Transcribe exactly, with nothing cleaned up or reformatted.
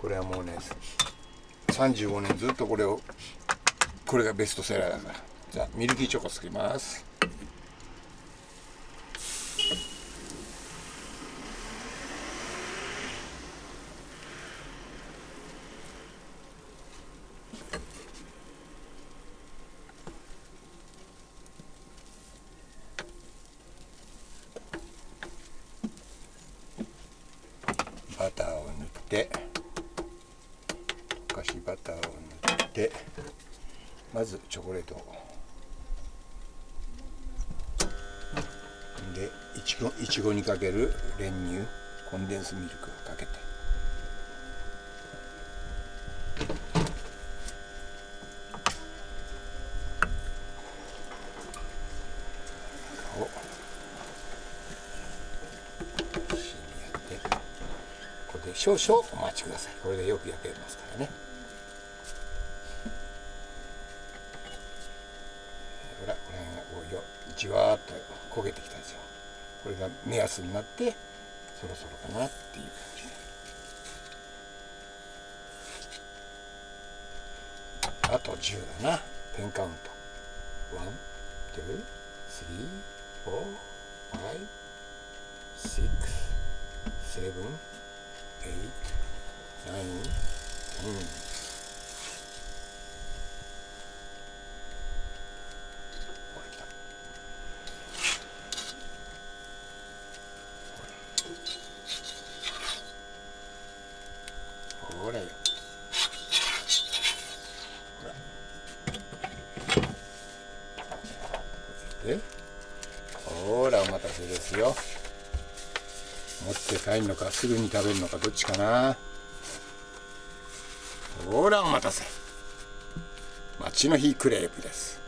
これはもうねさんじゅうごねんずっとこれをこれがベストセラーだから。じゃあミルキーチョコ作ります。バターを塗ってお菓子バターを塗って、まずチョコレートをでいちご、いちごにかける練乳コンデンスミルクをかけて、少々お待ちください。これでよく焼けますからね。ほら、この辺がじわーっと焦げてきたんですよ。これが目安になってそろそろかなっていう感じで、あとじゅうだな。じゅうカウント いち、に、さん、よん、ご、ろく、ななはち、きゅう、じゅう、ほらよ、ほらで、ほらお待たせですよ。持って帰るのかすぐに食べるのかどっちかな。ほらお待たせ、町の日クレープです。